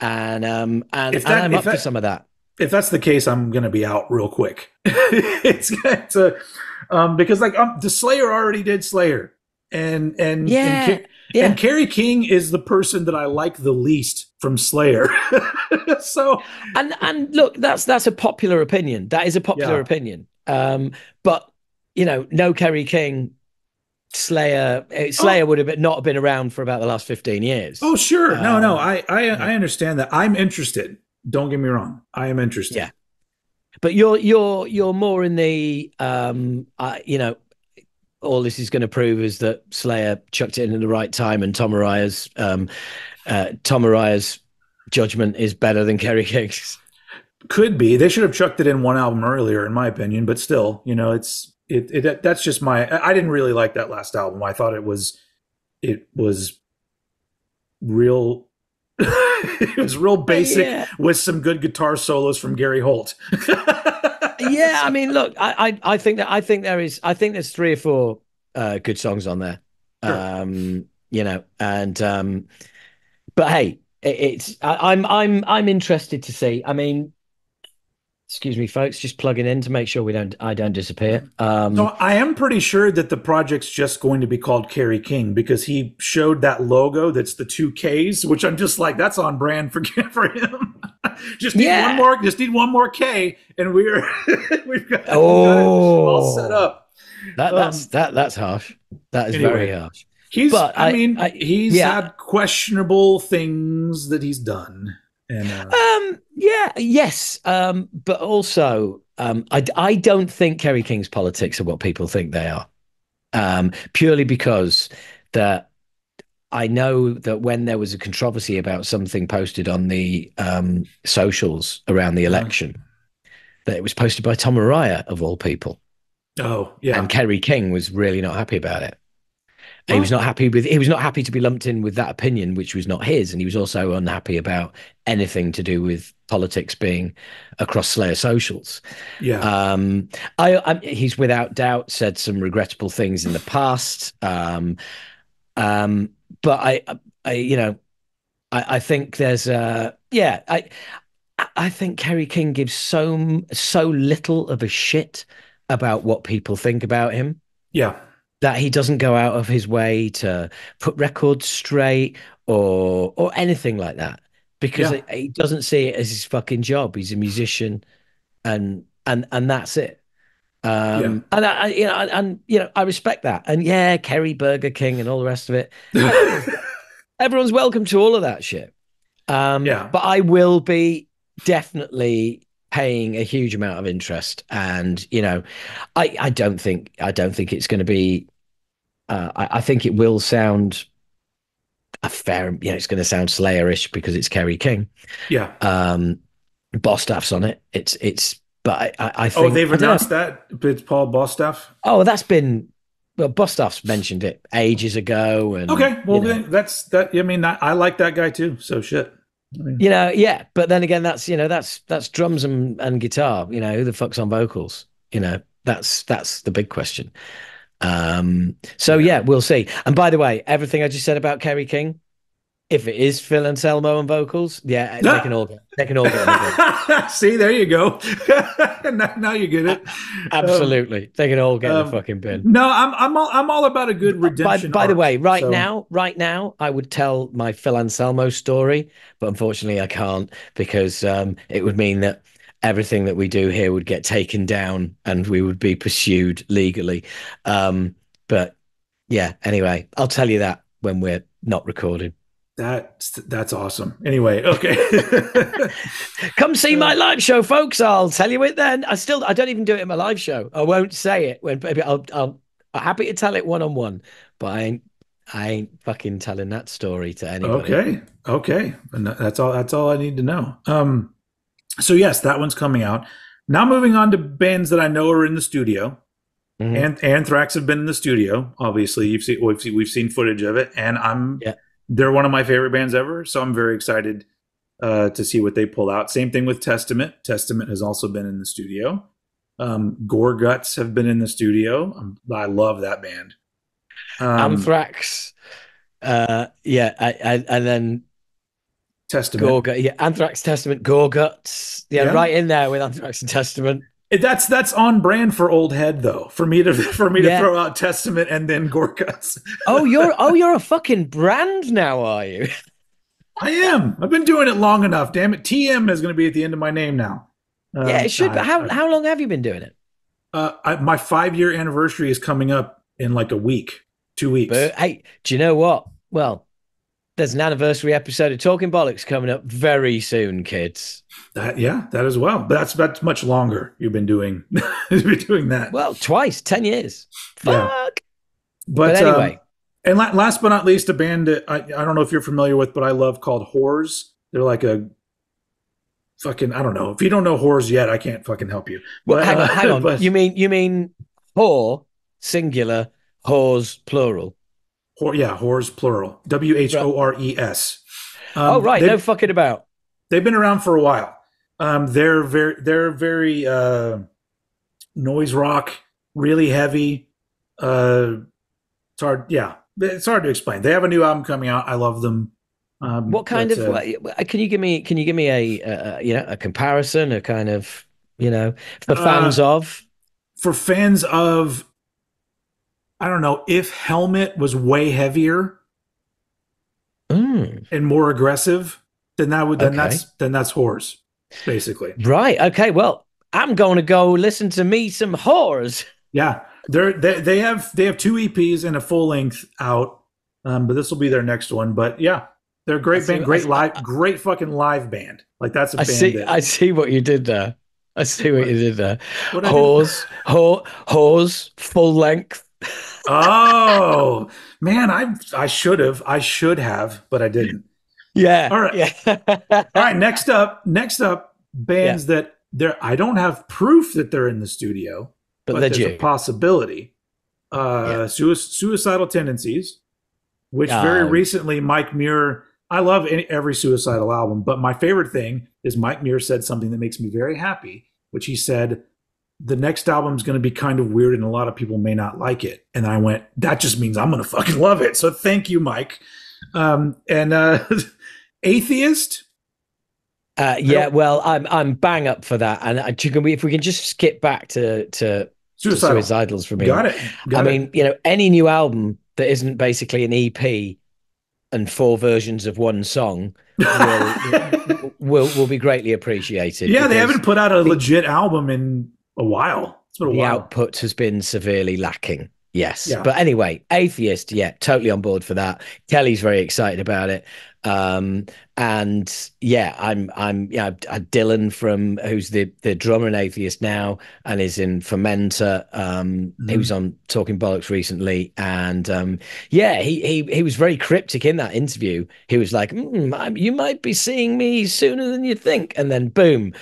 and um and, that, and I'm up that, for some of that. If that's the case, I'm going to be out real quick. it's it's a, um, because like um, the Slayer already did Slayer, and and yeah. and, yeah. and Kerry King is the person that I like the least from Slayer. so and and look, that's that's a popular opinion. That is a popular yeah. opinion. Um, but you know, no Kerry King. Slayer, Slayer oh. would have not been around for about the last fifteen years. Oh, sure, no, um, no, I, I, I understand that. I'm interested. Don't get me wrong, I am interested. Yeah, but you're, you're, you're more in the, um, uh, you know, all this is going to prove is that Slayer chucked it in at the right time, and Tom Araya's, um, uh, Tom Araya's judgment is better than Kerry King's. Could be. They should have chucked it in one album earlier, in my opinion. But still, you know, it's. It, it that's just my. I didn't really like that last album. I thought it was, it was real. it was real basic yeah. with some good guitar solos from Gary Holt. yeah, I mean, look, I, I I think that I think there is. I think there's three or four uh, good songs on there. Sure. Um, you know, and um, but hey, it, it's I, I'm I'm I'm interested to see. I mean. Excuse me, folks, just plugging in to make sure we don't I don't disappear. Um, no, I am pretty sure that the project's just going to be called Kerry King because he showed that logo that's the two Ks, which I'm just like, that's on brand for, for him. just need yeah. one more, just need one more K, and we're we've got, oh, got it all set up. That, that's um, that that's harsh. That is anyway, very harsh. He's, but I, I mean, I, he's yeah. had questionable things that he's done. And, uh, um yeah yes um but also um I, I don't think Kerry King's politics are what people think they are, um purely because that I know that when there was a controversy about something posted on the um socials around the election yeah. that it was posted by Tom Araya of all people. Oh yeah. And Kerry King was really not happy about it. He was not happy with. He was not happy to be lumped in with that opinion, which was not his, and he was also unhappy about anything to do with politics being across Slayer socials. Yeah, um, I, I, he's without doubt said some regrettable things in the past, um, um, but I, I, you know, I, I think there's a yeah. I, I think Kerry King gives so so little of a shit about what people think about him. Yeah. That he doesn't go out of his way to put records straight or or anything like that because yeah. he doesn't see it as his fucking job. He's a musician, and and and that's it. Um, yeah. And I, you know, and, and you know, I respect that. And yeah, Kerry, Burger King, and all the rest of it. Everyone's welcome to all of that shit. Um, yeah. But I will be definitely. Paying a huge amount of interest, and you know, I I don't think I don't think it's going to be. Uh, I, I think it will sound a fair. You know, it's going to sound Slayerish because it's Kerry King. Yeah. Um, Bostaff's on it. It's it's. But I I, I think. Oh, they've announced that it's Paul Bostaff. Oh, that's been. Well, Bostaff's mentioned it ages ago. And okay, well you know, then that's that. I mean, I, I like that guy too. So shit. You know, yeah, but then again, that's you know, that's that's drums and, and guitar. You know, who the fuck's on vocals? You know, that's that's the big question. Um, so yeah, we'll see. And by the way, everything I just said about Kerry King, if it is Phil Anselmo on vocals, yeah, no. they can all get, they can all get. See, there you go. now, now you get it. Absolutely, um, they can all get um, the fucking bin. No, I'm I'm all I'm all about a good redemption. By, by arc, the way, right so. now, right now, I would tell my Phil Anselmo story, but unfortunately, I can't because um, it would mean that everything that we do here would get taken down and we would be pursued legally. Um, but yeah, anyway, I'll tell you that when we're not recording. That's, that's awesome. Anyway, okay. Come see my live show, folks. I'll tell you it then. I still, I don't even do it in my live show. I won't say it. When, I'll, I'll, I'm happy to tell it one-on-one, but I ain't, I ain't fucking telling that story to anybody. Okay. Okay. And that's all, that's all I need to know. Um, so yes, that one's coming out. Now moving on to bands that I know are in the studio. Mm-hmm. And Anthrax have been in the studio. Obviously you've seen, we've seen, we've seen footage of it, and I'm, yeah. They're one of my favorite bands ever, so I'm very excited uh, to see what they pull out. Same thing with Testament. Testament has also been in the studio. Um, Gorguts have been in the studio. Um, I love that band. Um, Anthrax. Uh, yeah, I, I, and then Testament. Gorg- yeah, Anthrax, Testament, Gorguts. Yeah, yeah, right in there with Anthrax and Testament. That's that's on brand for old head though. For me to for me yeah. to throw out Testament and then Gorguts. oh, you're oh you're a fucking brand now, are you? I am. I've been doing it long enough. Damn it, T M is going to be at the end of my name now. Uh, yeah, it should. I, how I, how long have you been doing it? Uh, I, my five year anniversary is coming up in like a week, two weeks. But, hey, do you know what? Well, there's an anniversary episode of Talking Bollocks coming up very soon, kids. That, yeah, that as well. But that's that's much longer. You've been doing you've been doing that. Well, twice, ten years. Fuck. Yeah. But, but anyway. Um, and la- last but not least, a band that I, I don't know if you're familiar with, but I love, called Whores. They're like a fucking, I don't know. If you don't know Whores yet, I can't fucking help you. Well, but, hang on, uh, hang on. But, you mean you mean whore singular, whores plural. Whore, yeah, Whores plural. W H O R E S. Um, oh right, no fucking about. They've been around for a while. Um, they're very, they're very uh, noise rock, really heavy. Uh, it's hard, yeah, it's hard to explain. They have a new album coming out. I love them. Um, what kind of? Uh, can you give me? Can you give me a, a you know a comparison? A kind of you know for fans uh, of for fans of. I don't know if Helmet was way heavier mm. and more aggressive, then that would then okay. that's then that's Whores, basically. Right. Okay. Well, I'm going to go listen to me some Whores. Yeah, they're, they they have they have two E Ps and a full length out, um, but this will be their next one. But yeah, they're a great I band, see, great I, live, I, great fucking live band. Like that's a I band. See, that, I see what you did there. I see what, what you did there. Whores, whore, Whores, full length. Oh man, I I should have I should have, but I didn't. Yeah. All right. Yeah. All right. Next up, next up, bands yeah. that they're I don't have proof that they're in the studio, but, but there's you. a possibility. Uh, yeah. su- suicidal Tendencies, which um, very recently Mike Muir. I love any, every Suicidal album, but my favorite thing is Mike Muir said something that makes me very happy, which he said, the next album is going to be kind of weird and a lot of people may not like it. And I went, that just means I'm going to fucking love it. So thank you, Mike. Um, and uh, Atheist. Uh, yeah, well, I'm I'm bang up for that. And uh, can we, if we can just skip back to, to, Suicidal. to Suicidals for me. Got it. Got I it. mean, you know, any new album that isn't basically an E P and four versions of one song will, will, will be greatly appreciated. Yeah, they haven't put out a the, legit album in... A while. It's been a the while. Output has been severely lacking. Yes. Yeah. But anyway, Atheist, yeah, totally on board for that. Kelly's very excited about it. Um, and yeah, I'm, I'm, yeah, I, Dylan from who's the, the drummer in Atheist now and is in Fermenter. Um, mm-hmm. He was on Talking Bollocks recently. And um, yeah, he, he, he was very cryptic in that interview. He was like, mm, I, you might be seeing me sooner than you think. And then boom,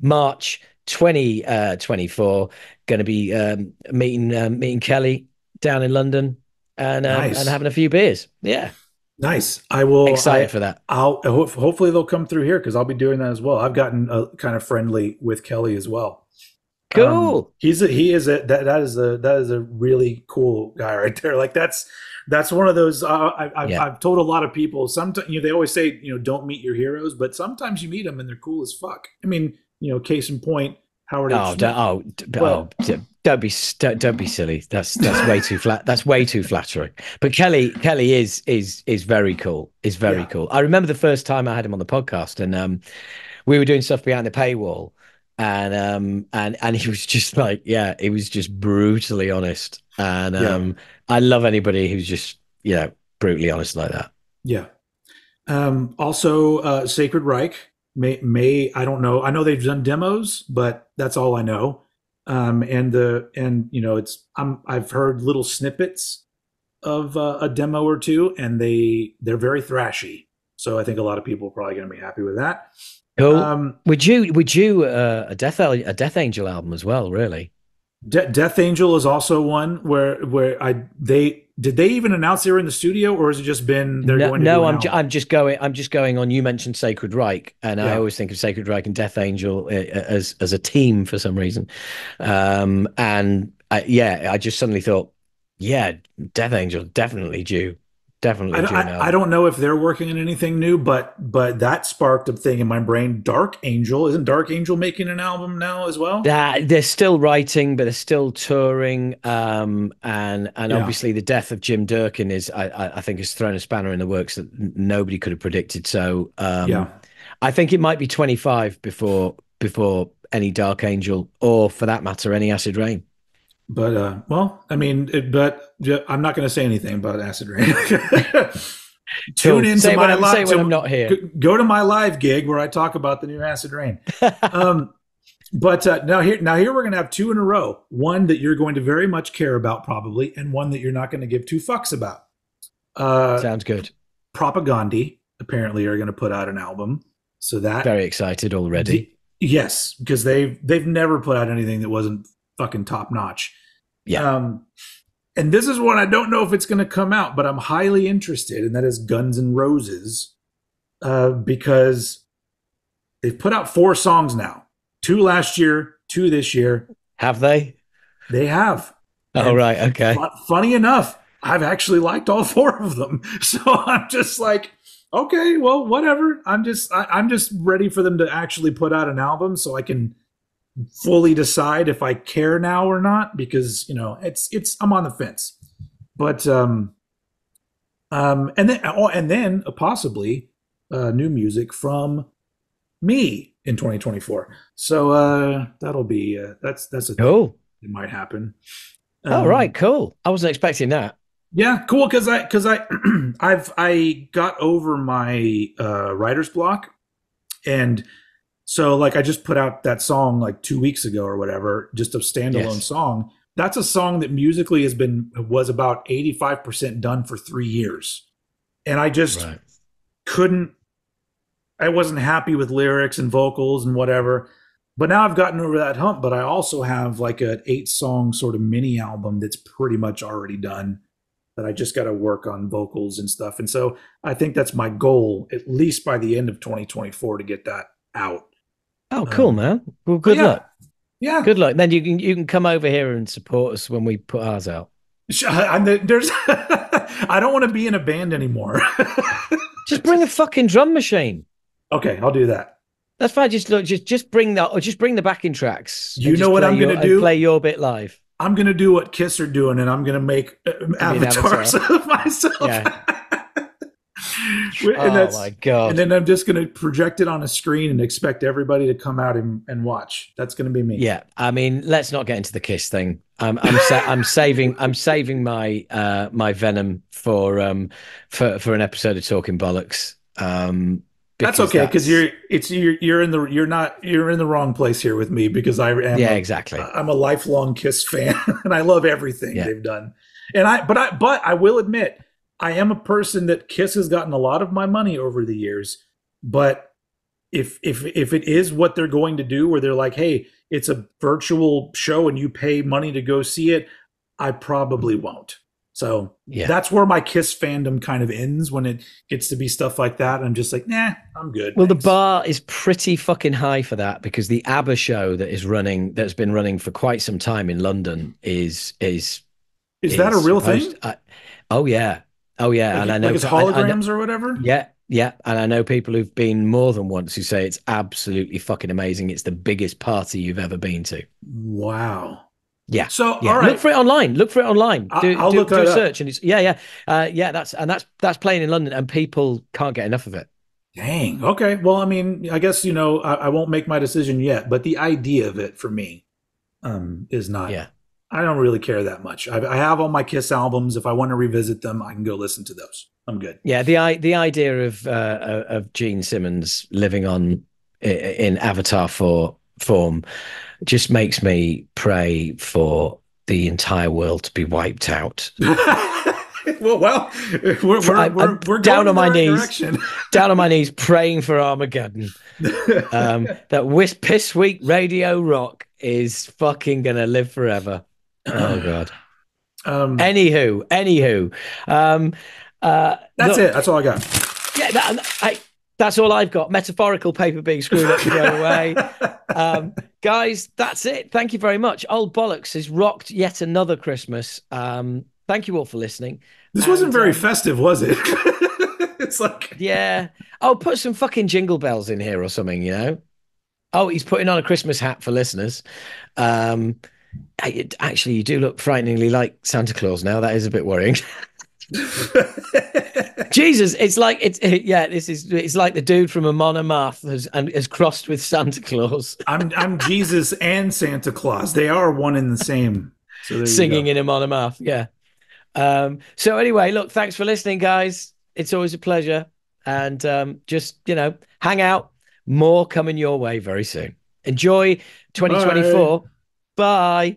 March twenty twenty-four going to be um, meeting uh, meeting Kelly down in London and um, nice. and having a few beers. Yeah, nice. I will excited I, for that. I'll hopefully they'll come through here because I'll be doing that as well. I've gotten uh, kind of friendly with Kelly as well. Cool. Um, he's a, he is a that that is a that is a really cool guy right there. Like that's that's one of those. Uh, I, I've, yeah. I've told a lot of people. Sometimes you know, they always say you know don't meet your heroes, but sometimes you meet them and they're cool as fuck. I mean. You know, case in point, Howard. Oh, don't, oh, well, oh, don't be don't, don't be silly. That's that's way too flat. That's way too flattering. But Kelly, Kelly is is is very cool. Is very yeah. cool. I remember the first time I had him on the podcast, and um, we were doing stuff behind the paywall, and um, and and he was just like, yeah, he was just brutally honest, and um, yeah. I love anybody who's just you know brutally honest like that. Yeah. Um. Also, uh, Sacred Reich. May, may I don't know. I know they've done demos, but that's all I know. Um, and the and you know it's I'm I've heard little snippets of uh, a demo or two, and they they're very thrashy. So I think a lot of people are probably going to be happy with that. Cool. Um, would you would you uh, a Death a Death Angel album as well? Really, De- Death Angel is also one where where I they Did they even announce they were in the studio, or has it just been they're no, going to No, do I'm ju- I'm just going I'm just going on. You mentioned Sacred Reich, and yeah. I always think of Sacred Reich and Death Angel as as a team for some reason. Um, and I, yeah, I just suddenly thought, yeah, Death Angel definitely due. Definitely. I don't, I, I don't know if they're working on anything new, but but that sparked a thing in my brain. Dark Angel, isn't Dark Angel making an album now as well? Uh, they're still writing, but they're still touring, um, and and yeah. obviously the death of Jim Durkin is, I, I think, has thrown a spanner in the works that nobody could have predicted. So um, yeah. I think it might be twenty-five before before any Dark Angel, or for that matter, any Acid Rain. But, uh, well, I mean, it, but yeah, I'm not going to say anything about Acid Rain. Tune in to my live. I'm not here. Go, go to my live gig where I talk about the new Acid Rain. um, but uh, now here, now here we're going to have two in a row. One that you're going to very much care about probably, and one that you're not going to give two fucks about. Uh, Sounds good. Propagandhi apparently are going to put out an album. So that very excited already. The, yes, because they've they've never put out anything that wasn't fucking top notch. Yeah. Um, and this is one I don't know if it's going to come out, but I'm highly interested, and that is Guns N' Roses, uh, because they've put out four songs now. Two last year, two this year. Have they? They have. Oh, and right. Okay. F- funny enough, I've actually liked all four of them. So I'm just like, okay, well, whatever. I'm just, I- I'm just ready for them to actually put out an album so I can fully decide if I care now or not, because, you know, it's it's I'm on the fence. But um um and then oh, and then uh, possibly uh new music from me in twenty twenty-four. So uh that'll be uh, that's that's a cool thing that might happen. Um, oh right, cool. I wasn't expecting that. Yeah, cool, cuz I cuz I I've I got over my uh writer's block, and so, like, I just put out that song like two weeks ago or whatever, just a standalone yes. song. That's a song that musically has been, was about eighty-five percent done for three years. And I just right. couldn't, I wasn't happy with lyrics and vocals and whatever. But now I've gotten over that hump, but I also have like an eight song sort of mini album that's pretty much already done, that I just got to work on vocals and stuff. And so I think that's my goal, at least by the end of twenty twenty-four, to get that out. Oh, cool, um, man. Well, good yeah. luck. Yeah. Good luck. Then you can you can come over here and support us when we put ours out. I, there's, I don't want to be in a band anymore. Just bring a fucking drum machine. Okay, I'll do that. That's fine. Just look, just just bring that, or just bring the backing tracks. You know what I'm going to do? Play your bit live. I'm going to do what Kiss are doing, and I'm going to make uh, avatars avatar. of myself. Yeah. And oh my god! And then I'm just going to project it on a screen and expect everybody to come out and, and watch. That's going to be me. Yeah, I mean, let's not get into the Kiss thing. I'm I'm, sa- I'm saving I'm saving my uh, my venom for um for, for an episode of Talking Bollocks. Um, that's okay, because you're it's you're you're in the you're not you're in the wrong place here with me, because I am yeah a, exactly I'm a lifelong Kiss fan and I love everything yeah. they've done. And I but I but I will admit, I am a person that Kiss has gotten a lot of my money over the years, but if if if it is what they're going to do, where they're like, hey, it's a virtual show and you pay money to go see it, I probably won't. So yeah. that's where my Kiss fandom kind of ends, when it gets to be stuff like that. I'm just like, nah, I'm good. Well, thanks. The bar is pretty fucking high for that, because the ABBA show that is running, that's been running for quite some time in London, is is is, is that a real supposed, thing? I, oh yeah. Oh yeah, like, and I know like it's holograms I, I, or whatever. Yeah, yeah, and I know people who've been more than once who say it's absolutely fucking amazing. It's the biggest party you've ever been to. Wow. Yeah. So yeah. all right, look for it online. Look for it online. I, do I'll do, look do a search, up. and it's yeah, yeah, uh, yeah. That's and that's that's playing in London, and people can't get enough of it. Dang. Okay. Well, I mean, I guess you know, I, I won't make my decision yet, but the idea of it for me um, is not. Yeah. I don't really care that much. I've, I have all my Kiss albums. If I want to revisit them, I can go listen to those. I'm good. Yeah, the the idea of uh, of Gene Simmons living on in Avatar for, form just makes me pray for the entire world to be wiped out. Well, well, we're, we're, I'm, we're, we're down going on my knees, down on my knees, praying for Armageddon. Um, that whis- piss weak radio rock is fucking gonna live forever. Oh god. Um, anywho, anywho, um, uh, that's look, it. That's all I got. Yeah, that, I, that's all I've got. Metaphorical paper being screwed up to go away. Um, guys, that's it. Thank you very much. Old Bollocks has rocked yet another Christmas. Um, thank you all for listening. This and, wasn't very um, festive, was it? It's like, yeah. I'll put some fucking jingle bells in here or something, you know? Oh, he's putting on a Christmas hat for listeners. Um, actually, you do look frighteningly like Santa Claus now. That is a bit worrying. Jesus, it's like it's it, yeah. This is it's like the dude from Amon Amarth has and has crossed with Santa Claus. I'm I'm Jesus and Santa Claus. They are one and the same. So singing in Amon Amarth, yeah. Um, so anyway, look, thanks for listening, guys. It's always a pleasure, and um, just you know, hang out. More coming your way very soon. Enjoy twenty twenty-four. Bye. Bye.